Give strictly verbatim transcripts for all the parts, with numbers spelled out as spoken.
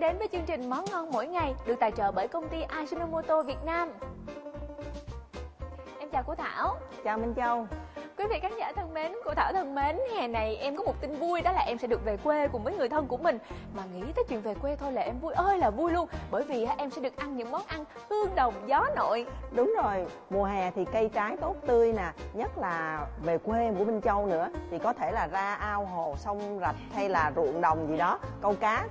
đang đến với chương trình Món Ngon Mỗi Ngày được tài trợ bởi công ty Ajinomoto Việt Nam. Em chào cô Thảo. Chào Minh Châu. Quý vị khán giả thân mến, cô Thảo thân mến, hè này em có một tin vui, đó là em sẽ được về quê cùng với người thân của mình. Mà nghĩ tới chuyện về quê thôi là em vui ơi là vui luôn, bởi vì em sẽ được ăn những món ăn hương đồng gió nội. Đúng rồi, mùa hè thì cây trái tốt tươi nè, nhất là về quê của Minh Châu nữa thì có thể là ra ao hồ sông rạch hay là ruộng đồng gì đó, câu cá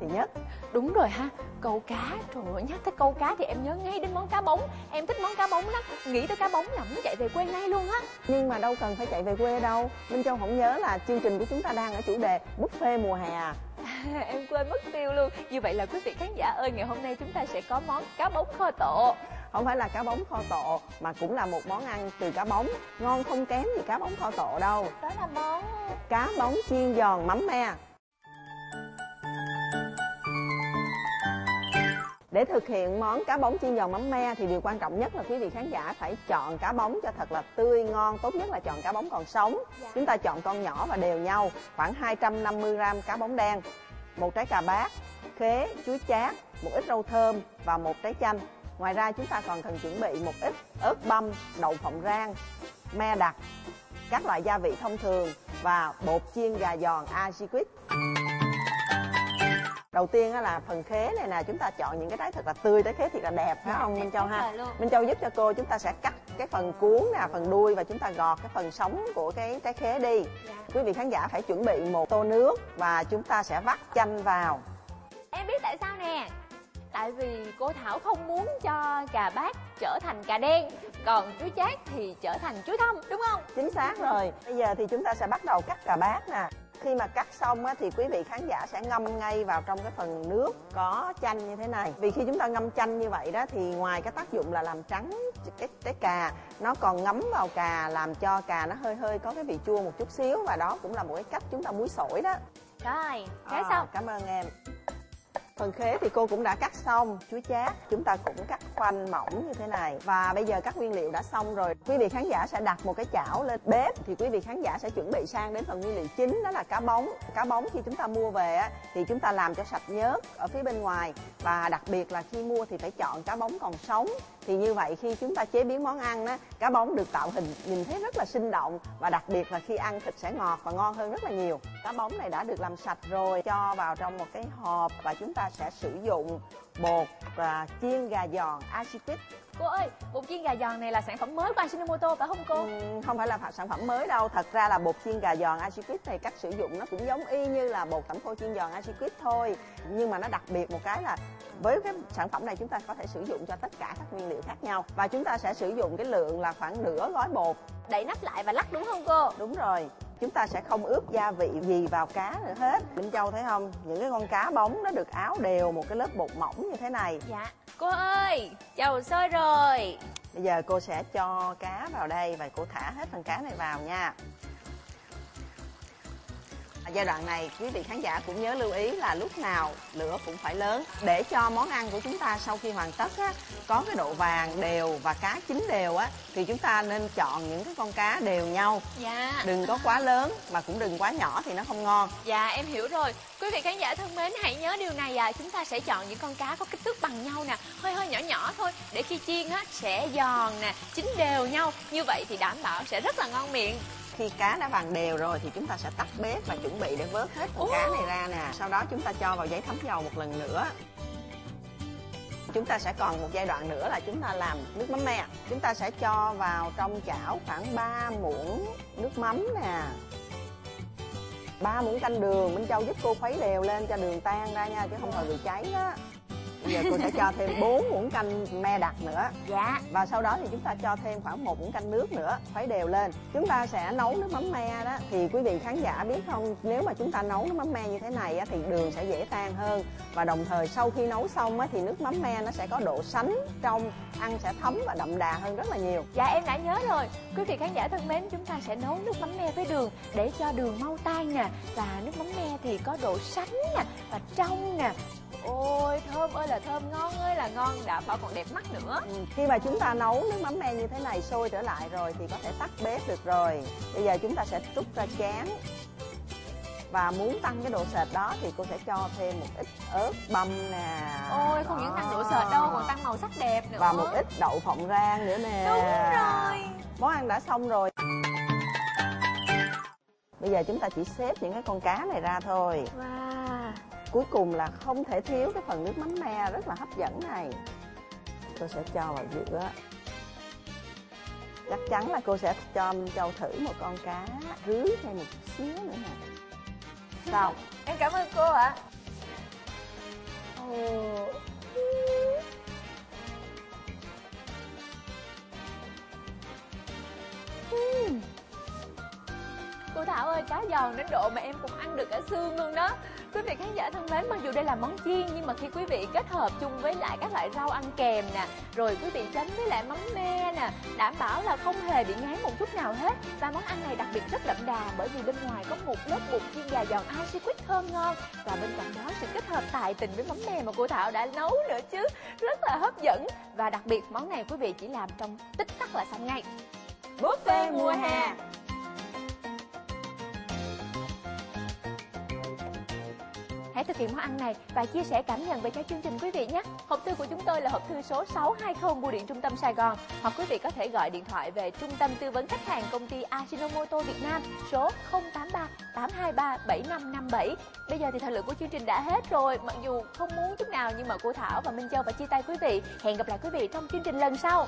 thì nhất. Đúng rồi ha, câu cá, trời ơi, nhắc tới câu cá thì em nhớ ngay đến món cá bống. Em thích món cá bống lắm, nghĩ tới cá bống là muốn chạy về quê ngay luôn á. Nhưng mà đâu cần phải chạy về quê đâu, Minh Châu không nhớ là chương trình của chúng ta đang ở chủ đề buffet mùa hè à? À, em quên mất tiêu luôn. Như vậy là quý vị khán giả ơi, ngày hôm nay chúng ta sẽ có món cá bống kho tộ. Không phải là cá bống kho tộ mà cũng là một món ăn từ cá bống, ngon không kém gì cá bống kho tộ đâu. Đó là món cá bống chiên giòn mắm me. Để thực hiện món cá bống chiên giòn mắm me thì điều quan trọng nhất là quý vị khán giả phải chọn cá bống cho thật là tươi ngon, tốt nhất là chọn cá bống còn sống. Dạ. Chúng ta chọn con nhỏ và đều nhau, khoảng hai trăm năm mươi gam cá bống đen, một trái cà bát, khế, chuối chát, một ít rau thơm và một trái chanh. Ngoài ra chúng ta còn cần chuẩn bị một ít ớt băm, đậu phộng rang, me đặc, các loại gia vị thông thường và bột chiên gà giòn Aji-Quick. Đầu tiên là phần khế này nè, chúng ta chọn những cái trái thật là tươi, trái khế thiệt là đẹp, phải không Minh Châu ha? Minh Châu giúp cho cô, chúng ta sẽ cắt cái phần cuống nè, phần đuôi và chúng ta gọt cái phần sống của cái trái khế đi. Dạ. Quý vị khán giả phải chuẩn bị một tô nước và chúng ta sẽ vắt chanh vào. Em biết tại sao nè, tại vì cô Thảo không muốn cho cà bát trở thành cà đen, còn chuối chát thì trở thành chuối thâm, đúng không? Chính xác rồi. Bây giờ thì chúng ta sẽ bắt đầu cắt cà bát nè. Khi mà cắt xong á, thì quý vị khán giả sẽ ngâm ngay vào trong cái phần nước có chanh như thế này. Vì khi chúng ta ngâm chanh như vậy đó thì ngoài cái tác dụng là làm trắng cái, cái cà, nó còn ngấm vào cà làm cho cà nó hơi hơi có cái vị chua một chút xíu. Và đó cũng là một cái cách chúng ta muối sổi đó. Rồi, thế à, xong. Cảm ơn em. Phần khế thì cô cũng đã cắt xong, chuối chát chúng ta cũng cắt khoanh mỏng như thế này. Và bây giờ các nguyên liệu đã xong rồi, quý vị khán giả sẽ đặt một cái chảo lên bếp. Thì quý vị khán giả sẽ chuẩn bị sang đến phần nguyên liệu chính, đó là cá bống. Cá bống khi chúng ta mua về thì chúng ta làm cho sạch nhớt ở phía bên ngoài. Và đặc biệt là khi mua thì phải chọn cá bống còn sống. Thì như vậy khi chúng ta chế biến món ăn đó, cá bống được tạo hình nhìn thấy rất là sinh động. Và đặc biệt là khi ăn thịt sẽ ngọt và ngon hơn rất là nhiều. Cá bống này đã được làm sạch rồi, cho vào trong một cái hộp và chúng ta sẽ sử dụng bột và chiên gà giòn Aji-Quick. Cô ơi, bột chiên gà giòn này là sản phẩm mới của Ajinomoto phải không cô? Ừ, không phải là sản phẩm mới đâu. Thật ra là bột chiên gà giòn Aji-Quick này cách sử dụng nó cũng giống y như là bột tẩm khô chiên giòn Aji-Quick thôi. Nhưng mà nó đặc biệt một cái là với cái sản phẩm này chúng ta có thể sử dụng cho tất cả các nguyên liệu khác nhau. Và chúng ta sẽ sử dụng cái lượng là khoảng nửa gói bột. Đậy nắp lại và lắc đúng không cô? Đúng rồi. Chúng ta sẽ không ướp gia vị gì vào cá nữa hết. Minh Châu thấy không? Những cái con cá bóng nó được áo đều một cái lớp bột mỏng như thế này. Dạ. Cô ơi, dầu sôi rồi. Bây giờ cô sẽ cho cá vào đây và cô thả hết phần cá này vào nha. Ở giai đoạn này quý vị khán giả cũng nhớ lưu ý là lúc nào lửa cũng phải lớn để cho món ăn của chúng ta sau khi hoàn tất á, có cái độ vàng đều và cá chín đều á, thì chúng ta nên chọn những cái con cá đều nhau. Dạ. Đừng có quá lớn mà cũng đừng quá nhỏ thì nó không ngon. Dạ em hiểu rồi. Quý vị khán giả thân mến, hãy nhớ điều này là chúng ta sẽ chọn những con cá có kích thước bằng nhau nè, hơi hơi nhỏ nhỏ thôi để khi chiên á sẽ giòn nè, chín đều nhau. Như vậy thì đảm bảo sẽ rất là ngon miệng. Khi cá đã vàng đều rồi thì chúng ta sẽ tắt bếp và chuẩn bị để vớt hết con cá này ra nè. Sau đó chúng ta cho vào giấy thấm dầu một lần nữa. Chúng ta sẽ còn một giai đoạn nữa là chúng ta làm nước mắm me. Chúng ta sẽ cho vào trong chảo khoảng ba muỗng nước mắm nè, ba muỗng canh đường. Minh Châu giúp cô khuấy đều lên cho đường tan ra nha, chứ không phải bị cháy đó. Bây giờ cô sẽ cho thêm bốn muỗng canh me đặc nữa. Dạ. Và sau đó thì chúng ta cho thêm khoảng một muỗng canh nước nữa, khuấy đều lên. Chúng ta sẽ nấu nước mắm me đó. Thì quý vị khán giả biết không, nếu mà chúng ta nấu nước mắm me như thế này thì đường sẽ dễ tan hơn. Và đồng thời sau khi nấu xong thì nước mắm me nó sẽ có độ sánh trong, ăn sẽ thấm và đậm đà hơn rất là nhiều. Dạ em đã nhớ rồi. Quý vị khán giả thân mến, chúng ta sẽ nấu nước mắm me với đường để cho đường mau tan nè. Và nước mắm me thì có độ sánh nè và trong nè. Ôi thơm ơi là thơm, ngon ơi là ngon, đã bảo còn đẹp mắt nữa. Ừ, khi mà chúng ta nấu nước mắm me như thế này sôi trở lại rồi thì có thể tắt bếp được rồi. Bây giờ chúng ta sẽ trút ra chén Và muốn tăng cái độ sệt đó thì cô sẽ cho thêm một ít ớt băm nè. Ôi, không đó. Những tăng độ sệt đâu, còn tăng màu sắc đẹp nữa. Và một ít đậu phộng rang nữa nè. Đúng rồi. Món ăn đã xong rồi. Bây giờ chúng ta chỉ xếp những cái con cá này ra thôi. Wow. Cuối cùng là không thể thiếu cái phần nước mắm me rất là hấp dẫn này. Tôi sẽ cho vào giữa. Chắc chắn là cô sẽ cho Minh Châu thử một con cá rưới thêm một xíu nữa nè. Xong. Em cảm ơn cô ạ. Ồ. Cô Thảo ơi, cá giòn đến độ mà em cũng ăn được cả xương luôn đó. Quý vị khán giả thân mến, mặc dù đây là món chiên nhưng mà khi quý vị kết hợp chung với lại các loại rau ăn kèm nè, rồi quý vị chấm với lại mắm me nè, đảm bảo là không hề bị ngán một chút nào hết. Và món ăn này đặc biệt rất đậm đà bởi vì bên ngoài có một lớp bột chiên gà giòn Aji-Quick thơm ngon, và bên cạnh đó sự kết hợp tài tình với mắm me mà cô Thảo đã nấu nữa chứ, rất là hấp dẫn. Và đặc biệt món này quý vị chỉ làm trong tích tắc là xong ngay. Buffet mùa hè. Hãy thực hiện món ăn này và chia sẻ cảm nhận về các chương trình quý vị nhé. Hộp thư của chúng tôi là hộp thư số sáu hai không Bưu điện Trung tâm Sài Gòn, hoặc quý vị có thể gọi điện thoại về Trung tâm Tư vấn Khách hàng Công ty Ajinomoto Việt Nam số không tám ba tám hai ba bảy năm năm bảy. Bây giờ thì thời lượng của chương trình đã hết rồi. Mặc dù không muốn chút nào nhưng mà cô Thảo và Minh Châu phải chia tay quý vị. Hẹn gặp lại quý vị trong chương trình lần sau.